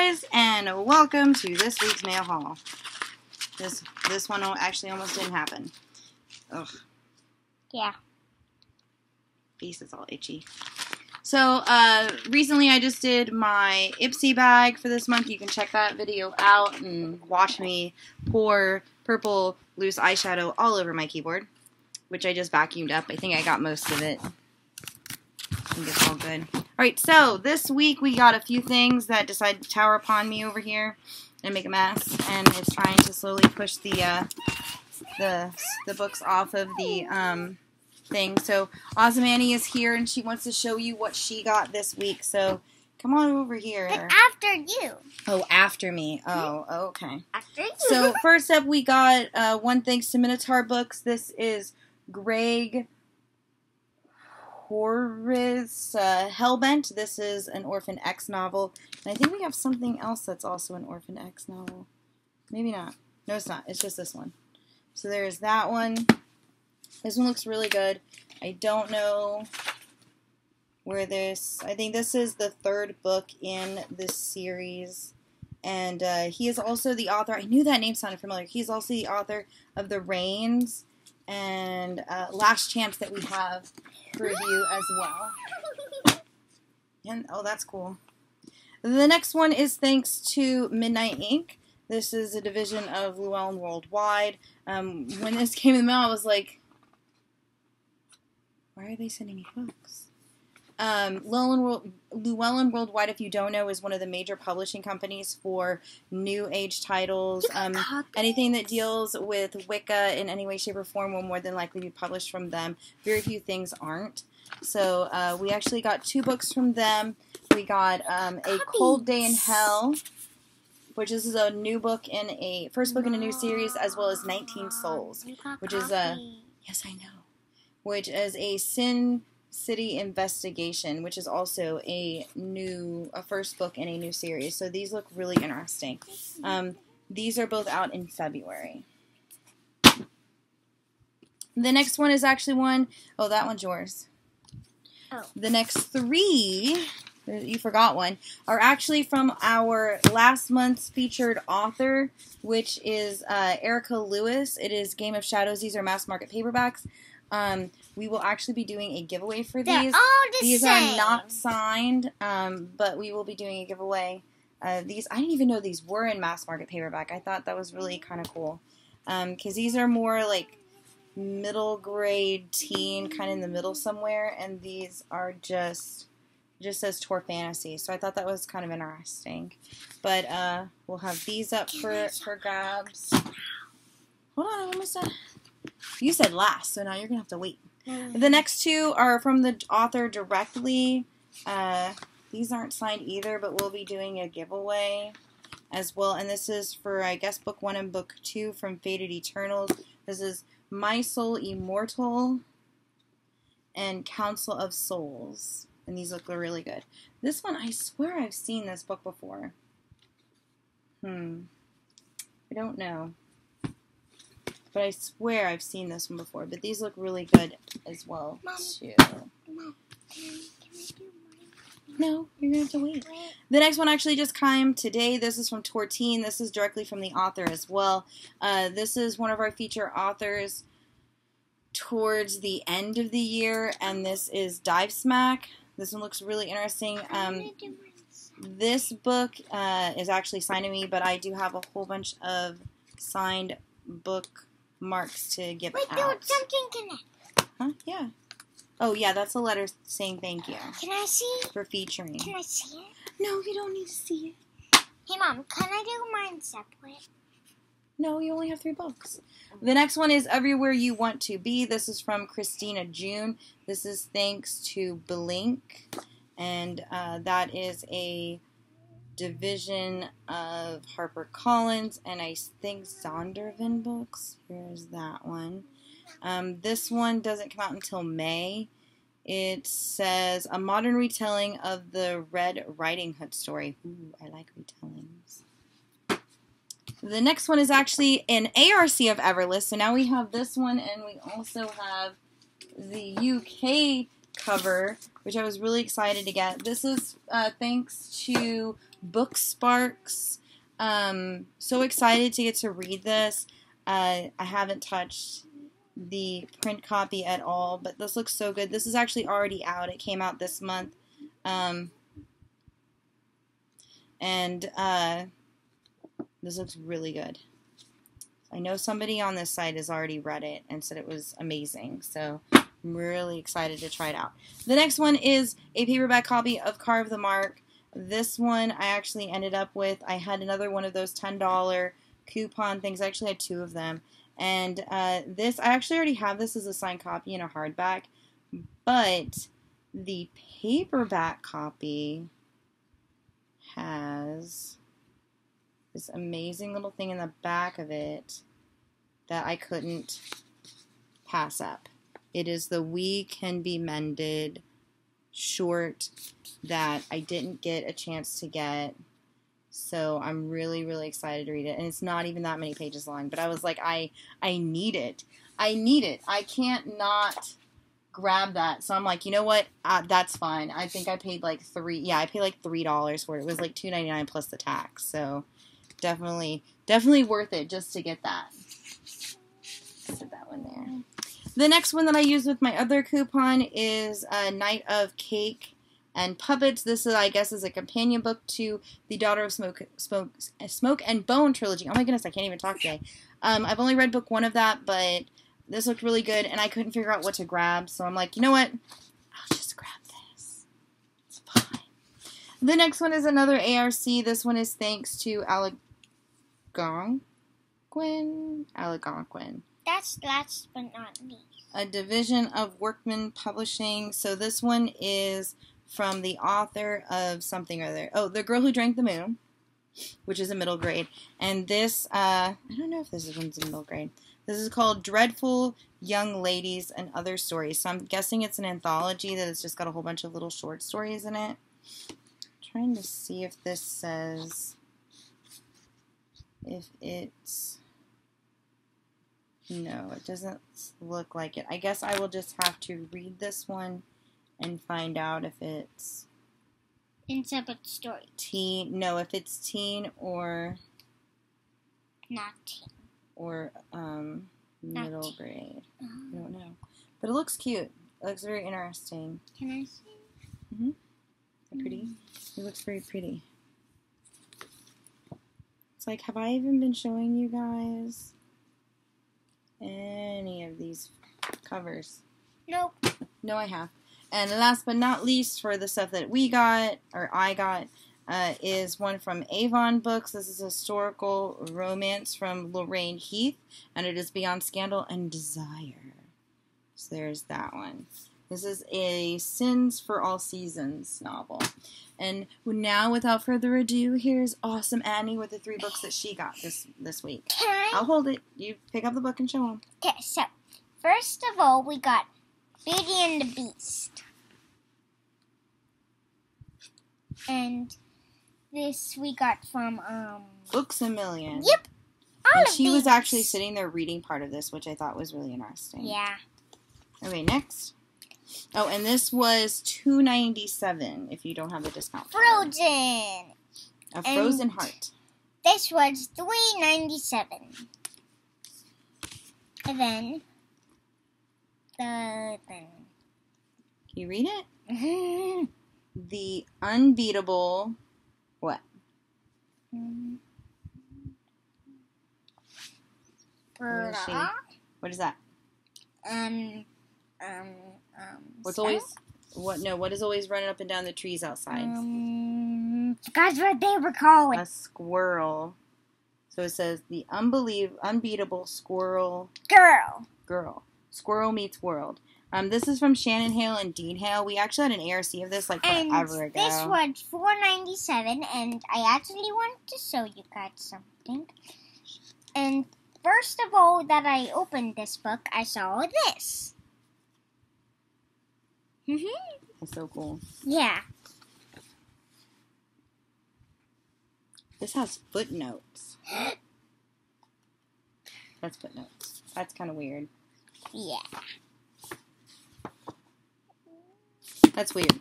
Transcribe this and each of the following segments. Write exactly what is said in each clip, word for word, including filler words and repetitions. guys, and welcome to this week's mail haul. This this one actually almost didn't happen. Ugh. Yeah. Face is all itchy. So, uh, recently I just did my Ipsy bag for this month. You can check that video out and watch me pour purple loose eyeshadow all over my keyboard, which I just vacuumed up. I think I got most of it. I think it's all good. Alright, so this week we got a few things that decided to tower upon me over here and make a mess, and it's trying to slowly push the, uh, the, the books off of the, um, thing. So Osamani is here and she wants to show you what she got this week. So come on over here. But after you. Oh, after me. Oh, okay. After you. So first up, we got uh, one thanks to Minotaur Books. This is Greg Horus uh, Hellbent. This is an Orphan X novel, and I think we have something else that's also an Orphan X novel. Maybe not. No, it's not. It's just this one. So there's that one. This one looks really good. I don't know where this... I think this is the third book in this series. And uh, he is also the author... I knew that name sounded familiar. He's also the author of The Rains and uh, Last Chance that we have to review as well. And oh, that's cool. The next one is thanks to Midnight Ink. This is a division of Llewellyn Worldwide. Um, when this came in the mail, I was like... Why are they sending me books? Um, Llewellyn, Llewellyn Worldwide, if you don't know, is one of the major publishing companies for New Age titles. Um, anything that deals with Wicca in any way, shape, or form will more than likely be published from them. Very few things aren't. So uh, we actually got two books from them. We got um, A Cold Day in Hell, which is a new book in a first book in a new series, as well as nineteen Souls, which is a yes, I know. which is a Sin City investigation, which is also a new, a first book in a new series. So these look really interesting. Um, these are both out in February. The next one is actually one, oh, that one's yours. Oh. The next three, you forgot one, are actually from our last month's featured author, which is uh, Erica Lewis. It is Game of Shadows. These are mass market paperbacks. Um, we will actually be doing a giveaway for these. They're all the these same. Are not signed, um, but we will be doing a giveaway. Uh, these I didn't even know these were in mass market paperback. I thought that was really kind of cool because um, these are more like middle grade teen, kind of in the middle somewhere, and these are just just says Tor Fantasy. So I thought that was kind of interesting. But uh, we'll have these up for for grabs. Hold on, I almost done. You said last, so now you're going to have to wait. Mm. The next two are from the author directly. Uh, these aren't signed either, but we'll be doing a giveaway as well. And this is for, I guess, book one and book two from Fated Eternals. This is My Soul Immortal and Council of Souls. And these look really good. This one, I swear I've seen this book before. Hmm. I don't know. But I swear I've seen this one before. But these look really good as well, Mom, too. Mom, can I do mine? No, you're going to have to wait. The next one actually just came today. This is from Tortine. This is directly from the author as well. Uh, this is one of our feature authors towards the end of the year. And this is Dive Smack. This one looks really interesting. Um, this book uh, is actually signed to me, but I do have a whole bunch of signed book marks to give Wait, out. Wait, there was something in it. Huh? Yeah. Oh, yeah, that's a letter saying thank you. Can I see it? For featuring. Can I see it? No, you don't need to see it. Hey, Mom, can I do mine separate? No, you only have three books. The next one is Everywhere You Want to Be. This is from Christina June. This is thanks to Blink, and uh, that is a division of HarperCollins, and I think Zondervan Books. Here's that one. Um, this one doesn't come out until May. It says, a modern retelling of the Red Riding Hood story. Ooh, I like retellings. The next one is actually an A R C of Everless, so now we have this one, and we also have the U K cover, which I was really excited to get. This is uh, thanks to BookSparks. Um, so excited to get to read this. Uh, I haven't touched the print copy at all, but this looks so good. This is actually already out. It came out this month. Um, and uh, this looks really good. I know somebody on this site has already read it and said it was amazing, so I'm really excited to try it out. The next one is a paperback copy of Carve the Mark. This one I actually ended up with. I had another one of those ten dollar coupon things. I actually had two of them. And uh, this, I actually already have this as a signed copy and a hardback, but the paperback copy has this amazing little thing in the back of it that I couldn't pass up. It is the We Can Be Mended short that I didn't get a chance to get. So I'm really, really excited to read it. And it's not even that many pages long. But I was like, I I need it. I need it. I can't not grab that. So I'm like, you know what? Uh, that's fine. I think I paid like three. Yeah, I paid like three dollars for it. It was like two ninety-nine plus the tax. So definitely, definitely worth it just to get that. Let's put that one there. The next one that I used with my other coupon is A Night of Cake and Puppets. This, is, I guess, is a companion book to the Daughter of Smoke, Smoke, Smoke and Bone trilogy. Oh my goodness, I can't even talk today. Um, I've only read book one of that, but this looked really good, and I couldn't figure out what to grab, so I'm like, you know what? I'll just grab this. It's fine. The next one is another A R C. This one is thanks to Algonquin. Algonquin. That's last but not least. A division of Workman Publishing. So this one is from the author of something or other. Oh, The Girl Who Drank the Moon, which is a middle grade. And this, uh, I don't know if this one's in middle grade. This is called Dreadful Young Ladies and Other Stories. So I'm guessing it's an anthology that has just got a whole bunch of little short stories in it. I'm trying to see if this says, if it's, no, it doesn't look like it. I guess I will just have to read this one and find out if it's in separate story. Teen, no, if it's teen or not teen or um middle not grade. Um, I don't know, but it looks cute. It looks very interesting. Can I see? Mhm. Mm pretty. Mm. It looks very pretty. It's like, have I even been showing you guys any of these covers? Nope. No, I have. And last but not least, for the stuff that we got, or I got, uh, is one from Avon Books. This is a historical romance from Lorraine Heath, and it is Beyond Scandal and Desire. So there's that one. This is a Sins for All Seasons novel. And now, without further ado, here's Awesome Annie with the three books that she got this, this week. Can I? I'll hold it. You pick up the book and show them. Okay, so first of all, we got Beauty and the Beast. And this we got from um Books a Million. Yep. All and of she these. was actually sitting there reading part of this, which I thought was really interesting. Yeah. Okay, next. Oh, and this was two ninety-seven if you don't have the discount. Frozen. A Frozen and Heart. This was three ninety-seven. And then the thing. Can you read it? Mm-hmm. The Unbeatable. What? Mm-hmm. What, is what is that? Um, um, um. What's so? always? What? No. What is always running up and down the trees outside? Um, guys, what they were calling a squirrel. So it says the unbelievable, unbeatable squirrel girl. Girl. Squirrel Meets World. Um, this is from Shannon Hale and Dean Hale. We actually had an A R C of this like forever and ago. This was four ninety-seven, and I actually wanted to show you guys something. And first of all, that I opened this book, I saw this. Mm-hmm. That's so cool. Yeah. This has footnotes. That's footnotes. That's kind of weird. Yeah. That's weird.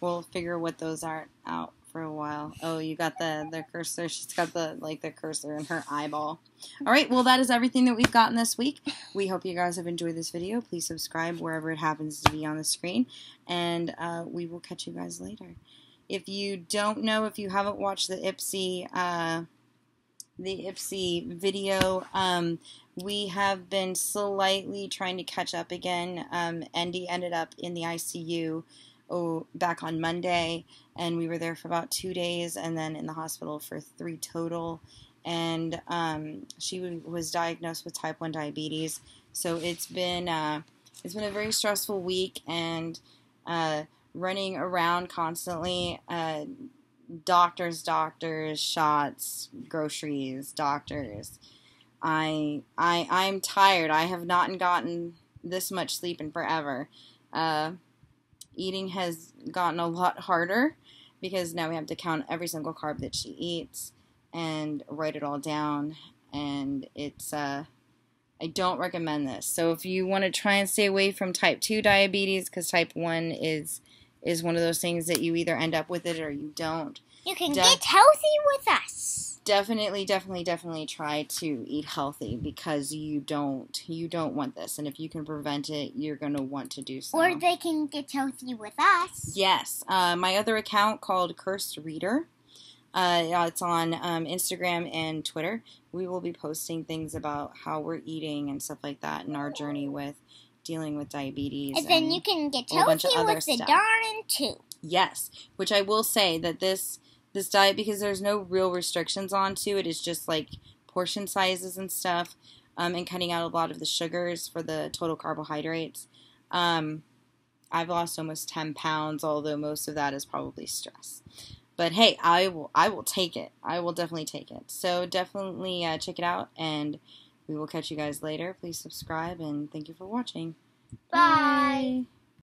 We'll figure what those are out for a while. Oh, you got the, the cursor. She's got the like the cursor in her eyeball. All right, well, that is everything that we've gotten this week. We hope you guys have enjoyed this video. Please subscribe wherever it happens to be on the screen, and uh, we will catch you guys later. If you don't know, if you haven't watched the Ipsy, uh, the Ipsy video, um, we have been slightly trying to catch up again. Um, Andy ended up in the I C U oh, back on Monday, and we were there for about two days, and then in the hospital for three total. And um, she w was diagnosed with type one diabetes, so it's been uh, it's been a very stressful week, and uh, running around constantly. Uh, doctors, doctors, shots, groceries, doctors. I I I'm tired. I have not gotten this much sleep in forever. Uh, eating has gotten a lot harder because now we have to count every single carb that she eats and write it all down, and it's uh I don't recommend this. So if you want to try and stay away from type two diabetes, because type one is is one of those things that you either end up with it or you don't. You can De get healthy with us. Definitely, definitely, definitely try to eat healthy, because you don't you don't want this. And if you can prevent it, you're going to want to do so. Or they can get healthy with us. Yes. Uh, my other account called Cursed Reader. Uh, it's on um, Instagram and Twitter. We will be posting things about how we're eating and stuff like that, and our journey with dealing with diabetes. And then and you can get healthy with the darn too. Yes, which I will say that this this diet, because there's no real restrictions on to it, it's just like portion sizes and stuff, um, and cutting out a lot of the sugars for the total carbohydrates. Um, I've lost almost ten pounds, although most of that is probably stress. But hey, I will I will take it. I will definitely take it. So definitely uh, check it out, and we will catch you guys later. Please subscribe, and thank you for watching. Bye. Bye.